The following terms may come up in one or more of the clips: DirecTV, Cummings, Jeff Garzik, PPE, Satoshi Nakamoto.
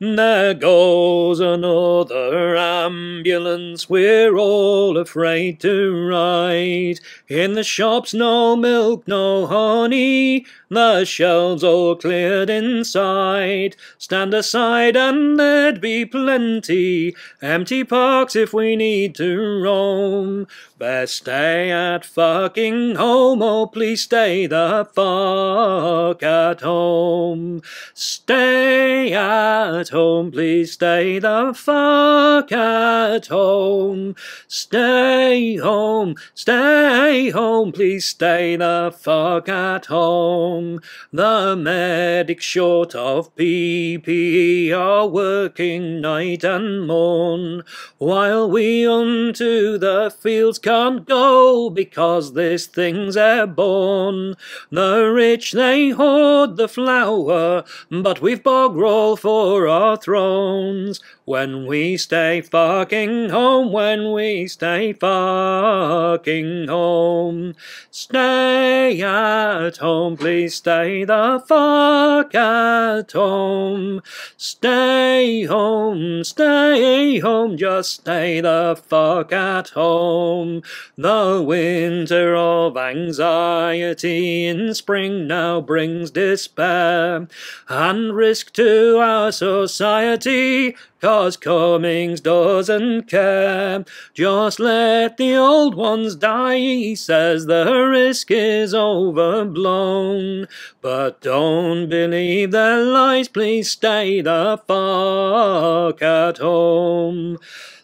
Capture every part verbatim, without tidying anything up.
There goes another ambulance, we're all afraid to ride. In the shops no milk, no honey, the shelves all cleared inside. Stand aside and there'd be plenty, empty parks if we need to roam. Best stay at fucking home, oh please stay the fuck at home. Stay at home, please stay the fuck at home. Stay home, stay home, please stay the fuck at home. The medics short of P P E are working night and morn, while we unto the fields can't go because this thing's airborne. The rich they hoard the flour, but we've bog roll for our thrones when we stay fucking home, when we stay fucking home. Stay at home, please stay the fuck at home. Stay home, stay home, just stay the fuck at home. The winter of anxiety in spring now brings despair and risk to our society, cause Cummings doesn't care. Just let the old ones die, he says the risk is overblown, but don't believe their lies, please stay the fuck at home.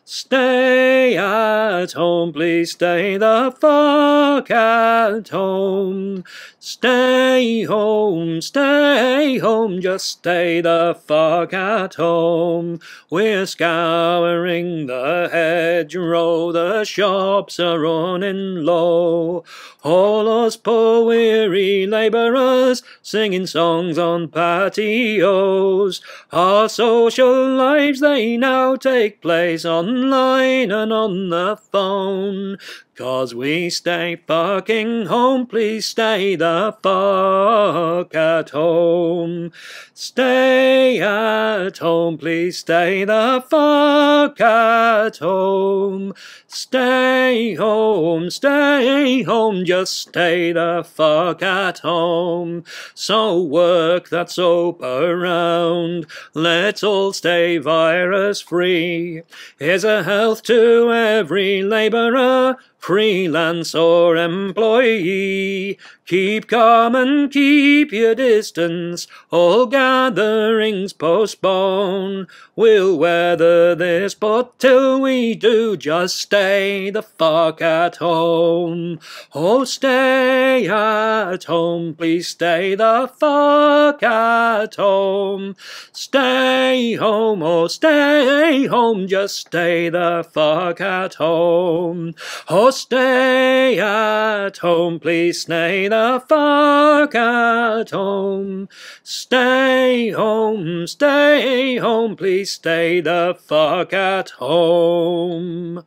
Stay at home, please stay the fuck at home. Stay home, stay home, just stay the fuck at home. We're scouring the hedgerow, the shops are running low. All us poor weary labourers singing songs on patios. Our social lives they now take place on online and on the phone, cause we stay fucking home, please stay the fuck at home. Stay at home, please stay the fuck at home. Stay home, stay home, just stay the fuck at home. So work that soap around, let's all stay virus free. Here's a health to every labourer, freelance or employee. Keep calm and keep your distance, all gatherings postpone. We'll weather this, but till we do, just stay the fuck at home. Oh, stay at home, please stay the fuck at home. Stay home, oh, stay home, just stay the fuck at home. Oh, stay at home, please stay the fuck at home. Stay home, stay home, please stay the fuck at home.